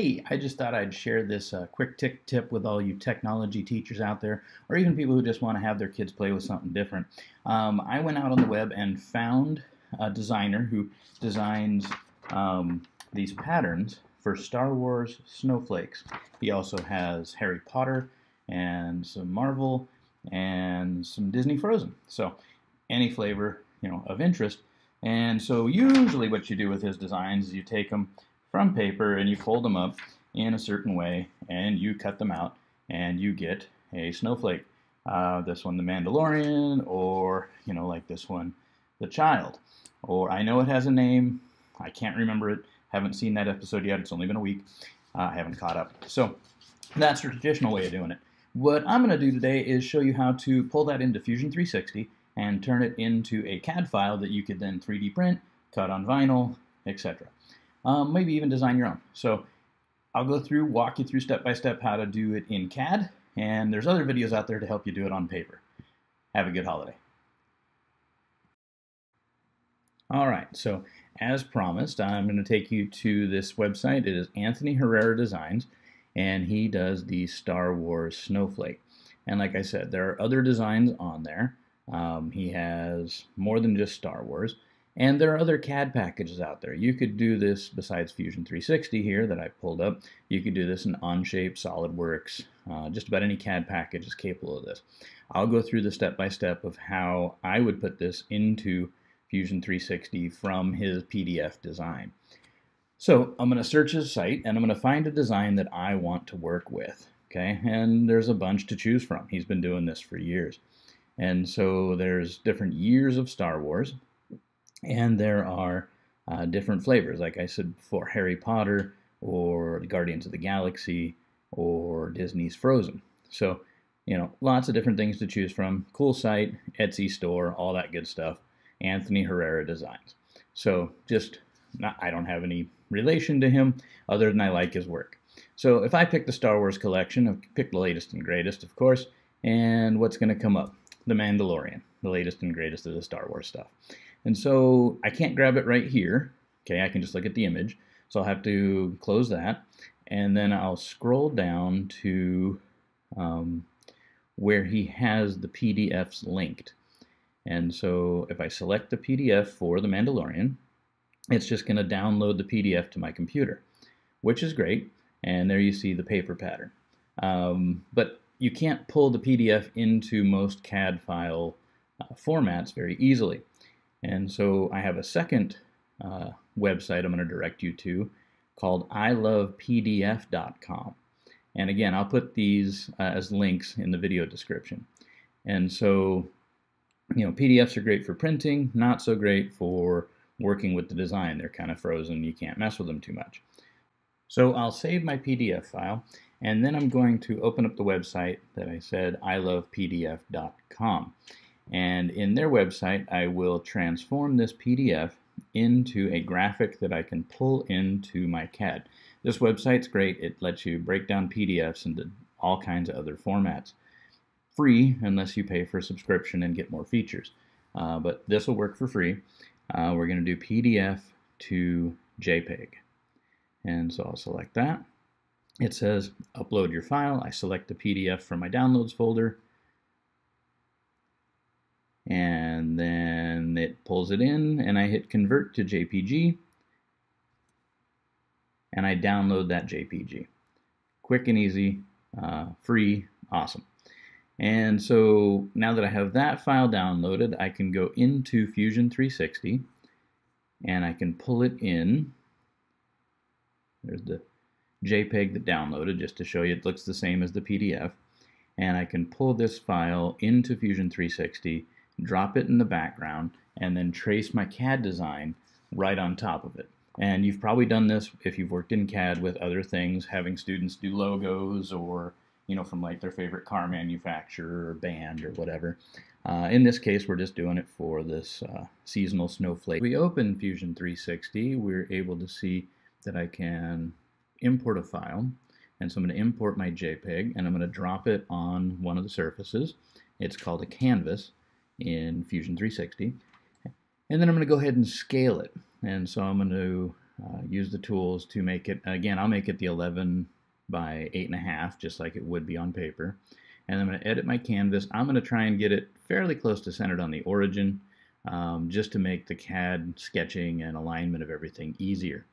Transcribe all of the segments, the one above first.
hey, I just thought I'd share this quick tip with all you technology teachers out there, or even people who just want to have their kids play with something different. I went out on the web and found a designer who designs these patterns for Star Wars snowflakes. He also has Harry Potter and some Marvel and some Disney Frozen. So any flavor, you know, of interest. And so usually what you do with his designs is you take them from paper and you fold them up in a certain way and you cut them out and you get a snowflake. This one, the Mandalorian, or, you know, like this one, the Child. Or I know it has a name, I can't remember it, haven't seen that episode yet, it's only been a week, I haven't caught up. So that's the traditional way of doing it. What I'm going to do today is show you how to pull that into Fusion 360 and turn it into a CAD file that you could then 3D print, cut on vinyl, etc. Maybe even design your own. So I'll go through, walk you through step by step how to do it in CAD, and there's other videos out there to help you do it on paper. Have a good holiday. Alright, so as promised, I'm going to take you to this website. It is Anthony Herrera Designs, and he does the Star Wars snowflake. And like I said, there are other designs on there. He has more than just Star Wars, and there are other CAD packages out there. You could do this, besides Fusion 360 here that I pulled up, you could do this in Onshape, SolidWorks, just about any CAD package is capable of this. I'll go through the step-by-step of how I would put this into Fusion 360 from his PDF design. So I'm going to search his site and I'm going to find a design that I want to work with. Okay, and there's a bunch to choose from. He's been doing this for years. And so there's different years of Star Wars, and there are different flavors, like I said before, Harry Potter, or Guardians of the Galaxy, or Disney's Frozen. So, you know, lots of different things to choose from. Cool site, Etsy store, all that good stuff. Anthony Herrera Designs. So just, I don't have any relation to him other than I like his work. So if I pick the Star Wars collection, I've picked the latest and greatest, of course, and what's going to come up? The Mandalorian, the latest and greatest of the Star Wars stuff. And so I can't grab it right here. Okay, I can just look at the image. So I'll have to close that, and then I'll scroll down to where he has the PDFs linked. And so if I select the PDF for the Mandalorian, it's just going to download the PDF to my computer, which is great. And there you see the paper pattern. But you can't pull the PDF into most CAD file formats very easily. And so I have a second website I'm going to direct you to called ilovepdf.com. And again, I'll put these as links in the video description. And so, you know, PDFs are great for printing, not so great for working with the design. They're kind of frozen. You can't mess with them too much. So I'll save my PDF file, and then I'm going to open up the website that I said, ilovepdf.com. And in their website, I will transform this PDF into a graphic that I can pull into my CAD. This website's great. It lets you break down PDFs into all kinds of other formats. Free unless you pay for a subscription and get more features, but this will work for free. We're going to do PDF to JPG, and so I'll select that. It says upload your file. I select the PDF from my downloads folder, and then it pulls it in, and I hit convert to JPG, and I download that JPG. Quick and easy, free, awesome. And so now that I have that file downloaded, I can go into Fusion 360 and I can pull it in. There's the JPG that downloaded, just to show you it looks the same as the PDF. And I can pull this file into Fusion 360, drop it in the background, and then trace my CAD design right on top of it. And you've probably done this if you've worked in CAD with other things, having students do logos or, you know, from like their favorite car manufacturer or band or whatever. In this case, we're just doing it for this seasonal snowflake. We open Fusion 360, we're able to see that I can import a file. And so I'm going to import my JPG, and I'm going to drop it on one of the surfaces. It's called a canvas in Fusion 360. And then I'm going to go ahead and scale it. And so I'm going to use the tools to make it. Again, I'll make it the 11 by 8.5, just like it would be on paper. And I'm going to edit my canvas. I'm going to try and get it fairly close to centered on the origin, just to make the CAD sketching and alignment of everything easier.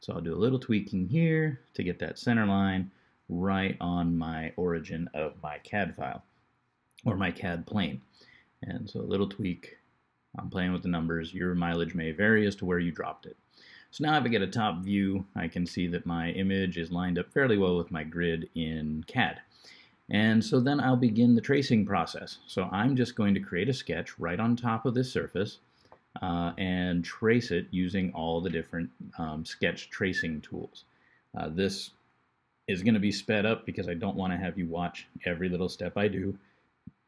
So I'll do a little tweaking here to get that center line right on my origin of my CAD file, or my CAD plane. And so a little tweak, I'm playing with the numbers, your mileage may vary as to where you dropped it. So now if I get a top view, I can see that my image is lined up fairly well with my grid in CAD. And so then I'll begin the tracing process. So I'm just going to create a sketch right on top of this surface and trace it using all the different sketch tracing tools. This is going to be sped up because I don't want to have you watch every little step I do.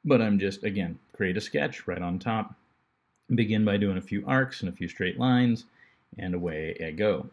But I'm just, again, create a sketch right on top, begin by doing a few arcs and a few straight lines, and away I go.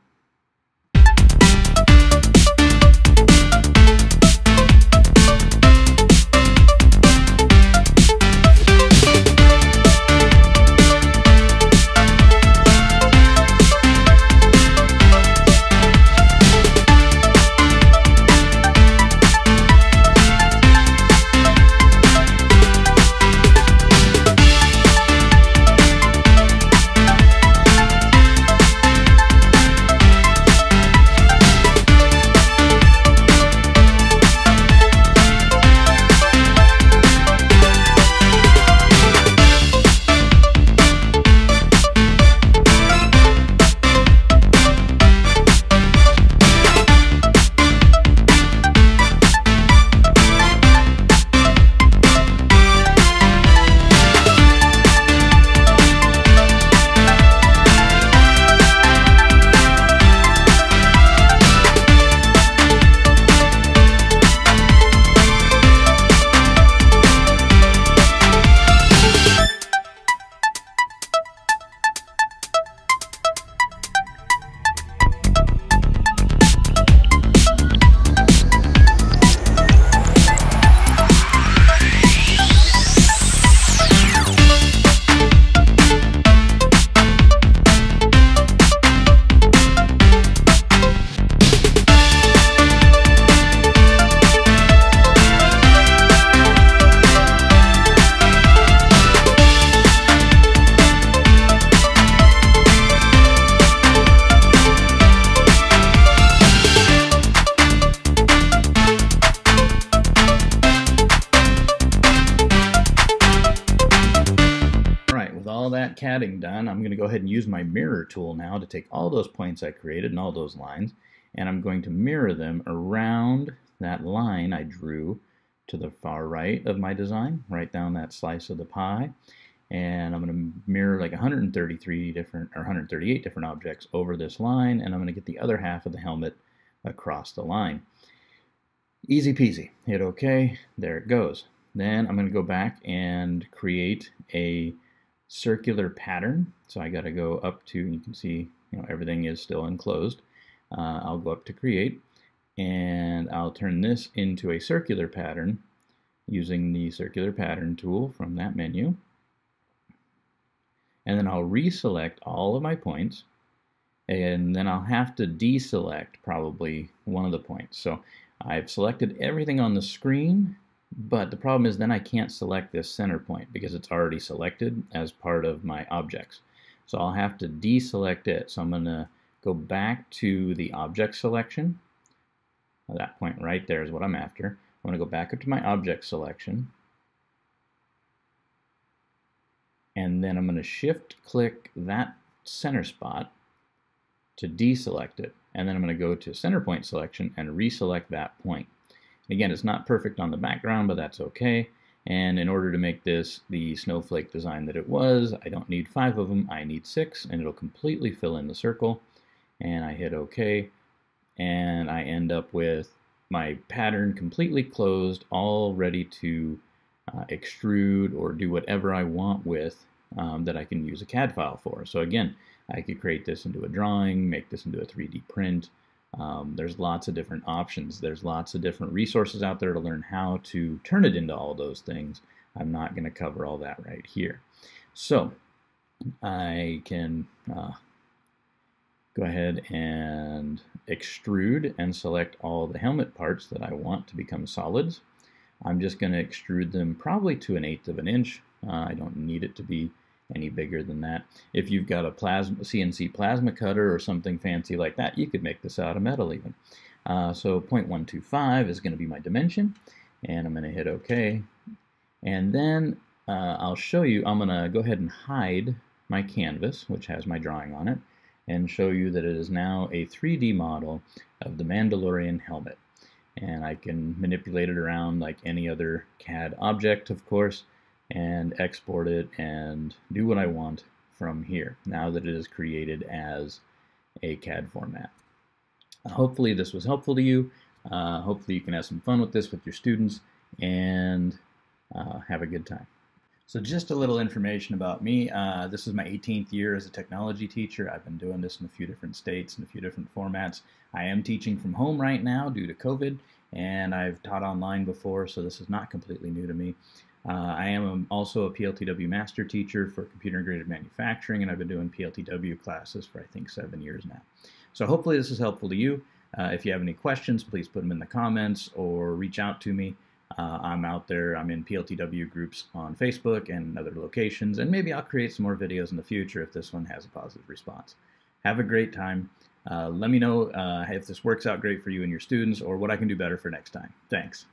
CADing done, I'm going to go ahead and use my mirror tool now to take all those points I created and all those lines, and I'm going to mirror them around that line I drew to the far right of my design, right down that slice of the pie. And I'm going to mirror like 138 different objects over this line, and I'm going to get the other half of the helmet across the line. Easy peasy. Hit OK. There it goes. Then I'm going to go back and create a circular pattern. So I got to go up to, you can see, you know, everything is still enclosed. I'll go up to create, and I'll turn this into a circular pattern using the circular pattern tool from that menu. And then I'll reselect all of my points, and then I'll have to deselect probably one of the points. So I've selected everything on the screen, but the problem is then I can't select this center point because it's already selected as part of my objects. So I'll have to deselect it. So I'm going to go back to the object selection. Now that point right there is what I'm after. I'm going to go back up to my object selection. And then I'm going to shift click that center spot to deselect it. And then I'm going to go to center point selection and reselect that point. Again, it's not perfect on the background, but that's okay. And in order to make this the snowflake design that it was, I don't need 5 of them, I need 6, and it'll completely fill in the circle. And I hit OK, and I end up with my pattern completely closed, all ready to extrude or do whatever I want with, that I can use a CAD file for. So again, I could create this into a drawing, make this into a 3D print. There's lots of different options. There's lots of different resources out there to learn how to turn it into all those things. I'm not going to cover all that right here. So I can go ahead and extrude and select all the helmet parts that I want to become solids. I'm just going to extrude them probably to 1/8 of an inch. I don't need it to be any bigger than that. If you've got a CNC plasma cutter or something fancy like that, you could make this out of metal even. So 0.125 is going to be my dimension, and I'm going to hit OK. And then I'll show you, I'm going to go ahead and hide my canvas, which has my drawing on it, and show you that it is now a 3D model of the Mandalorian helmet. And I can manipulate it around like any other CAD object, of course, and export it and do what I want from here, now that it is created as a CAD format. Hopefully this was helpful to you. Hopefully you can have some fun with this with your students and have a good time. So just a little information about me. This is my 18th year as a technology teacher. I've been doing this in a few different states and a few different formats. I am teaching from home right now due to COVID, and I've taught online before, so this is not completely new to me. I am also a PLTW master teacher for computer integrated manufacturing, and I've been doing PLTW classes for I think 7 years now. So hopefully this is helpful to you. If you have any questions, please put them in the comments or reach out to me. I'm out there, I'm in PLTW groups on Facebook and other locations, and maybe I'll create some more videos in the future if this one has a positive response. Have a great time. Let me know if this works out great for you and your students, or what I can do better for next time. Thanks.